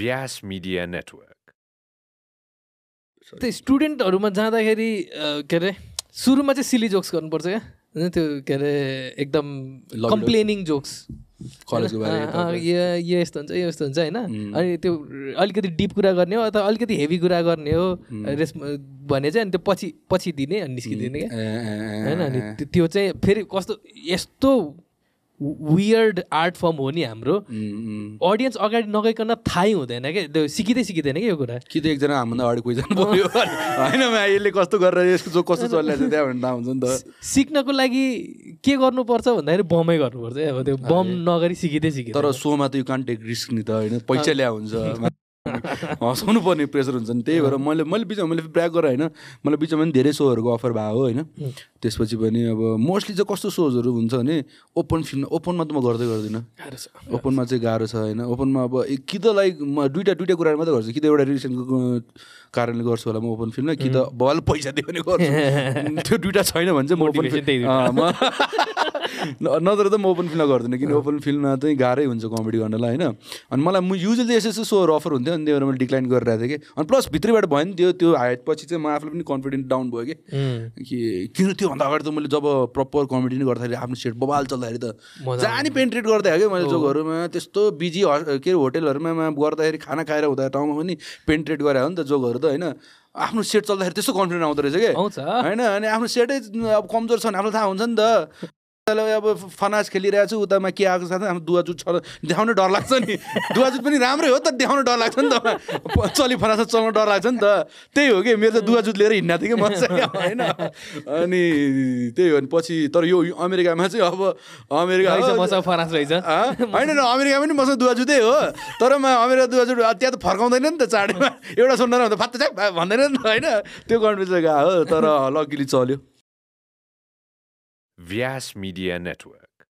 Vyasa Media Network. The student aruma janda kheri kare suru ma chai silly jokes garnu parcha हैन त्यो के रे एकदम complaining jokes कलेजको बारेमा यो यस्तो हुन्छ हैन अनि त्यो अलिकति डीप कुरा गर्ने हो अथवा अलिकति हेभी कुरा गर्ने हो भने चाहिँ अनि त्यो पछि पछि दिने अनि निस्किदिने के हैन अनि त्यो चाहिँ फेरि कस्तो यस्तो वियर्ड आर्ट फर्म हो नि हाम्रो ऑडियन्स अगाडि नगइकन थाहै हुँदैन के त्यो सिकिदै सिकिदैन के यो कुरा कि त एकजना हामीभन्दा अगाडि कोही जान पर्यो हैन म यसले कस्तो गरेर यसको जो कस्तो चलिरहेछ त्यहाँ भन्दा हुन्छ नि त सिक्नको लागि के गर्नुपर्छ भन्दाखेरि बमै गर्नुपर्छ अब त्यो बम नगरी सिकिदै सिकिदैन तर सोमा त यु कान्ट टेक रिस्क नि त हैन पैसा ल्या हुन्छ हँसाउनु पर्ने प्रेसर हुन्छ नि त्यही भएर मैले बिचमा मैले ब्रेक गरेँ हैन मलाई बिचमा पनि धेरै सोहरूको अफर भयो हैन त्यसपछि पनि अब मोस्टली चाहिँ कस्तो सोजहरू हुन्छ भने ओपन फिल्म ओपनमा त म गर्दै गर्दिनँ ओपनमा चाहिँ गाह्रो छ हैन ओपनमा अब कि त लाइक म दुईटा कुराहरू मात्रै गर्छु कि त एउटा रिलेसनको कारणले गर्छु होला म ओपन फिल्म कि त बल पैसा दियो भने गर्छु त्यो दुईटा छैन भने चाहिँ म ओपन नत्र त म ओपन फिल्म गर्दिनँ किन ओपन फिल्ममा चाहिँ गाह्रै हुन्छ कमेडी गर्नलाई होइन अनि मलाई म युजली यस्तो सोहरू अफर हुन्थ्यो अनि त्यही भएर मैले डिक्लाइन गरिरहेको थिएँ कि अनि प्लस भित्रैबाट भयो नि त्यो हाइट पछि चाहिँ म आफूले पनि कन्फिडेन्ट डाउन भयो कि किन त्योभन्दा अगाडि त मैले जब प्रपर कमेडी नै गर्दाखेरि आफ्नो सेट बबाल चल्दाखेरि त जाने पेन्ट्रेट गर्दाखेरि क्या मैले जोकहरूमा त्यस्तो बिजी के अरे होटेलहरूमा गर्दाखेरि खाना खाएर हुँदा ठाउँमा पनि पेन्ट्रेट गरे हो नि त जोकहरू त होइन आफ्नो सेट चल्दाखेरि त्यस्तो कन्फिडेन्ट आउँदो रहेछ कि होइन अनि आफ्नो सेटै अब कमजोर छ भने आफूलाई थाहा हुन्छ नि त अब फनाज खेलिरहेको छु उतामा के आएको साथै हाम्रो दुवाजुट छ देखाउनु डर लाग्छ नि दुवाजुट पनि राम्रै हो तर देखाउनु डर लाग्छ नि त चलि फनाज चल्नु डर लाग्छ नि त त्यही हो कि मेरो त दुवाजुट लिएर हिँड्न थियो कि म चाहिँ होइन अनि त्यही हो नि पछि तर यो अमेरिकामा चाहिँ अब अमेरिका फनाज रहेछ होइन अमेरिका पनि मसँग दुवाजुटै हो तर म अमेरिका दुवाजुट त्यहाँ त फर्काउँदैन नि त चाँडैमा एउटा सुन्दैन भने फात्तै भन्दैन नि त होइन त्यो कन्फ्युजन गएको हो तर लकिली चल्यो Vyasa Media Network.